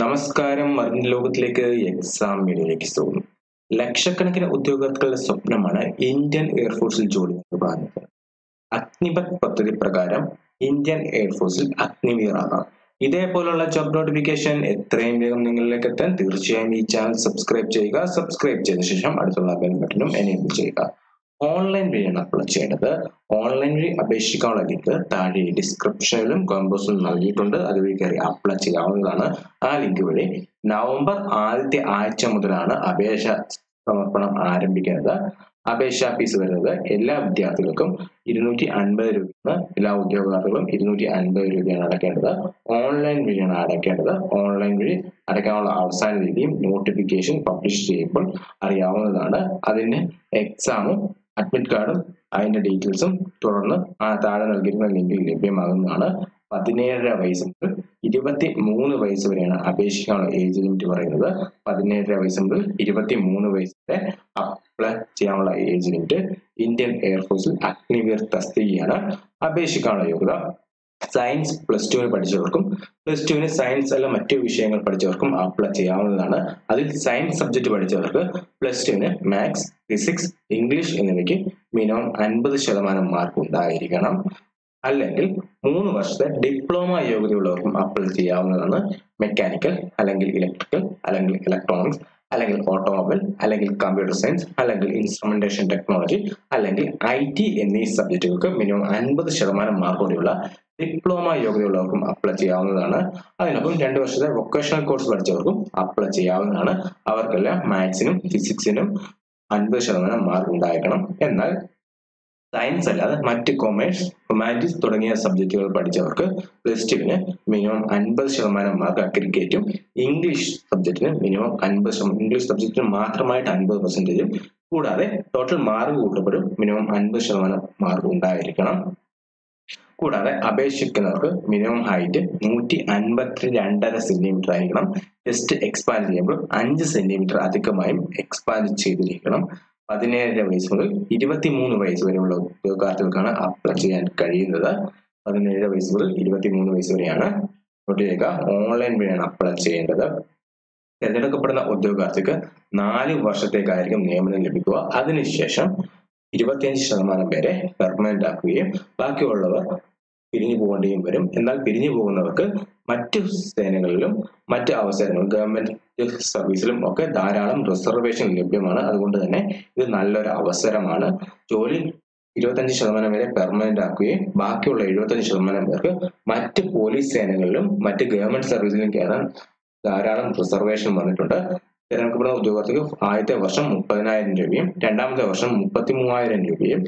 നമസ്കാരം, മരുന്ന് ലോകത്തിലേക്ക് എക്സാം വീഡിയോയിലേക്ക് സ്വാഗതം. ലക്ഷക്കണക്കിന് ഉദ്യോഗാർത്ഥികളുടെ സ്വപ്നമാണ് ഇന്ത്യൻ എയർഫോഴ്സിൽ ജോലി എന്ന് പറയുന്നത്. അഗ്നിപത് പദ്ധതി പ്രകാരം ഇന്ത്യൻ എയർഫോഴ്സിൽ അഗ്നിവീർ ആകാം. ഇതേപോലുള്ള ജോബ് നോട്ടിഫിക്കേഷൻ എത്രയും വേഗം നിങ്ങളിലേക്ക് എത്താൻ തീർച്ചയായും ഈ ചാനൽ സബ്സ്ക്രൈബ് ചെയ്യുക. സബ്സ്ക്രൈബ് ചെയ്ത ശേഷം അടുത്തുള്ള ബെൽ ബട്ടണും എനേബിൾ ചെയ്യുക. ഓൺലൈൻ വഴിയാണ് അപ്ലൈ ചെയ്യേണ്ടത്. ഓൺലൈൻ വഴി അപേക്ഷിക്കാനുള്ള ലിങ്ക് താഴെ ഡിസ്ക്രിപ്ഷനിലും കോമ്പോസിലും നൽകിയിട്ടുണ്ട്. അതുവഴി കയറി അപ്ലൈ ചെയ്യാവുന്നതാണ്. ആ ലിങ്ക് വഴി നവംബർ ആദ്യത്തെ ആഴ്ച മുതലാണ് അപേക്ഷ സമർപ്പണം ആരംഭിക്കുന്നത്. അപേക്ഷാ ഫീസ് വരുന്നത് എല്ലാ വിദ്യാർത്ഥികൾക്കും 250 രൂപയാണ്. എല്ലാ ഉദ്യോഗാർത്ഥികളും 250 രൂപയാണ് അടയ്ക്കേണ്ടത്. ഓൺലൈൻ വഴിയാണ് അടയ്ക്കേണ്ടത്. ഓൺലൈൻ വഴി അടയ്ക്കാനുള്ള അവസാന തീയതിയും നോട്ടിഫിക്കേഷൻ പബ്ലിഷ് ചെയ്യുമ്പോൾ അറിയാവുന്നതാണ്. അതിന് എക്സാമും അഡ്മിറ്റ് കാർഡും അതിന്റെ ഡീറ്റെയിൽസും തുടർന്ന് ആ താഴെ നൽകിയിരുന്ന ലിങ്കിൽ ലഭ്യമാകുന്നതാണ്. 17.5 വയസ്സ് മുതൽ 23 വയസ്സ് വരെയാണ് അപേക്ഷിക്കാനുള്ള ഏജ് ലിമിറ്റ് പറയുന്നത്. 17.5 വയസ്സ് മുതൽ 23 വയസ്സ് വരെ അപ്ലൈ ചെയ്യാനുള്ള ഏജ് ലിമിറ്റ്. ഇന്ത്യൻ എയർഫോഴ്സിൽ അഗ്നിവീർ തസ്തികയാണ്. അപേക്ഷിക്കാനുള്ള യോഗ്യത സയൻസ് +2 പഠിച്ചവർക്കും +2 സയൻസ് അല്ല മറ്റു വിഷയങ്ങൾ പഠിച്ചവർക്കും അപ്ലൈ ചെയ്യാവുന്നതാണ്. അതിൽ സയൻസ് സബ്ജക്ട് പഠിച്ചവർക്ക് +2 മാത്സ്, ഫിസിക്സ്, ഇംഗ്ലീഷ് എന്നിവയ്ക്ക് മിനിമം 50% മാർക്ക് ഉണ്ടായിരിക്കണം. അല്ലെങ്കിൽ 3 വർഷത്തെ ഡിപ്ലോമ യോഗ്യതയുള്ളവർക്കും അപ്ലൈ ചെയ്യാവുന്നതാണ്. മെക്കാനിക്കൽ അല്ലെങ്കിൽ ഇലക്ട്രിക്കൽ അല്ലെങ്കിൽ ഇലക്ട്രോണിക്സ് അല്ലെങ്കിൽ ഓട്ടോമൊബൈൽ അല്ലെങ്കിൽ കമ്പ്യൂട്ടർ സയൻസ് അല്ലെങ്കിൽ ഇൻസ്ട്രുമെന്റേഷൻ ടെക്നോളജി അല്ലെങ്കിൽ IT എന്നീ സബ്ജക്റ്റുകൾക്ക് മിനിമം 50% മാർക്ക് കൂടിയുള്ള ഡിപ്ലോമ യോഗ്യതയുള്ളവർക്കും അപ്ലൈ ചെയ്യാവുന്നതാണ്. അതിനൊപ്പം 2 വർഷത്തെ വൊക്കേഷണൽ കോഴ്സ് പഠിച്ചവർക്കും അപ്ലൈ ചെയ്യാവുന്നതാണ്. അവർക്കെല്ലാം മാത്സിനും ഫിസിക്സിനും 50% മാർക്ക് ഉണ്ടായിരിക്കണം. എന്നാൽ സയൻസ് അല്ലാതെ മറ്റ് കൊമേഴ്സ്, ഹ്യൂമാനിറ്റീസ് തുടങ്ങിയ സബ്ജക്റ്റുകൾ പഠിച്ചവർക്ക് +2 മിനിമം 50% മാർക്ക് അഗ്രിഗേറ്റും ഇംഗ്ലീഷ് സബ്ജക്റ്റിന് മിനിമം 50%, ഇംഗ്ലീഷ് സബ്ജക്റ്റിന് മാത്രമായിട്ട് 50%, കൂടാതെ ടോട്ടൽ മാർക്ക് കൂട്ടുമ്പോഴും മിനിമം 50% മാർക്ക് ഉണ്ടായിരിക്കണം. കൂടാതെ അപേക്ഷിക്കുന്നവർക്ക് മിനിമം ഹൈറ്റ് 152.5 സെന്റിമീറ്റർ ആയിരിക്കണം. ചെസ്റ്റ് എക്സ്പാൻഡ് ചെയ്യുമ്പോൾ 5 സെന്റിമീറ്റർ അധികമായും എക്സ്പാൻഡ് ചെയ്തിരിക്കണം. 17.5 വയസ്സ് മുതൽ 23 വയസ്സ് വരെയുള്ള ഉദ്യോഗാർത്ഥികൾക്കാണ് അപ്ലൈ ചെയ്യാൻ കഴിയുന്നത്. 17 വയസ്സ് മുതൽ 23 വയസ്സ് വരെയാണ്. നോട്ടിലേക്ക് ഓൺലൈൻ വഴിയാണ് അപ്ലൈ ചെയ്യേണ്ടത്. തിരഞ്ഞെടുക്കപ്പെടുന്ന ഉദ്യോഗാർത്ഥിക്ക് 4 വർഷത്തേക്കായിരിക്കും നിയമനം ലഭിക്കുക. അതിനുശേഷം 25% പേരെ പെർമനന്റ് ആക്കുകയും ബാക്കിയുള്ളവർ പിരിഞ്ഞു പോകേണ്ടിയും വരും. എന്നാൽ പിരിഞ്ഞു പോകുന്നവർക്ക് മറ്റു സേനകളിലും മറ്റ് അവസരങ്ങളും ഗവൺമെന്റ് സർവീസിലും ഒക്കെ ധാരാളം റിസർവേഷൻ ലഭ്യമാണ്. അതുകൊണ്ട് തന്നെ ഇത് നല്ലൊരു അവസരമാണ്. ജോലി 25% വരെ പെർമനന്റ് ആക്കുകയും ബാക്കിയുള്ള 75% പേർക്ക് മറ്റ് പോലീസ് സേനകളിലും മറ്റ് ഗവൺമെന്റ് സർവീസിലും കയറാൻ ധാരാളം റിസർവേഷൻ വന്നിട്ടുണ്ട്. തിരഞ്ഞെടുക്കപ്പെടുന്ന ഉദ്യോഗാർത്ഥിക്ക് ആദ്യത്തെ വർഷം 30,000 രൂപയും രണ്ടാമത്തെ വർഷം 33,000 രൂപയും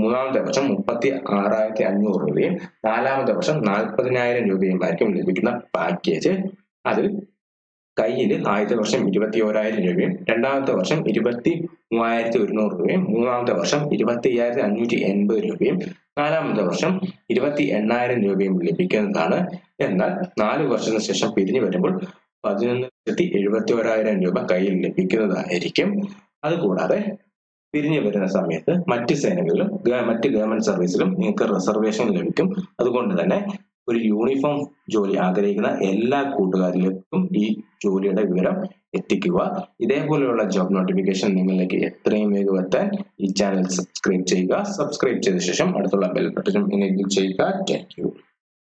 മൂന്നാമത്തെ വർഷം 66,500 രൂപയും നാലാമത്തെ വർഷം 40,000 രൂപയും ആയിരിക്കും ലഭിക്കുന്ന പാക്കേജ്. അതിൽ കയ്യിൽ ആദ്യത്തെ വർഷം 21,000 രൂപയും രണ്ടാമത്തെ വർഷം 23,100 രൂപയും മൂന്നാമത്തെ വർഷം 25,580 രൂപയും നാലാമത്തെ വർഷം 28,000 രൂപയും ലഭിക്കുന്നതാണ്. എന്നാൽ 4 വർഷത്തിന് ശേഷം പിരിഞ്ഞു വരുമ്പോൾ 11,71,000 രൂപ കയ്യിൽ ലഭിക്കുന്നതായിരിക്കും. അതുകൂടാതെ പിരിഞ്ഞു വരുന്ന സമയത്ത് മറ്റ് സേനകളിലും മറ്റ് ഗവൺമെന്റ് സർവീസിലും നിങ്ങൾക്ക് റിസർവേഷൻ ലഭിക്കും. അതുകൊണ്ട് തന്നെ ഒരു യൂണിഫോം ജോലി ആഗ്രഹിക്കുന്ന എല്ലാ കൂട്ടുകാരിലേക്കും ഈ ജോലിയുടെ വിവരം എത്തിക്കുക. ഇതേപോലെയുള്ള ജോബ് നോട്ടിഫിക്കേഷൻ നിങ്ങളിലേക്ക് എത്രയും വേഗം എത്താൻ ഈ ചാനൽ സബ്സ്ക്രൈബ് ചെയ്യുക. സബ്സ്ക്രൈബ് ചെയ്ത ശേഷം അടുത്തുള്ള ബെൽ ബട്ടൺ എനേബിൾ ചെയ്യുക. Thank U.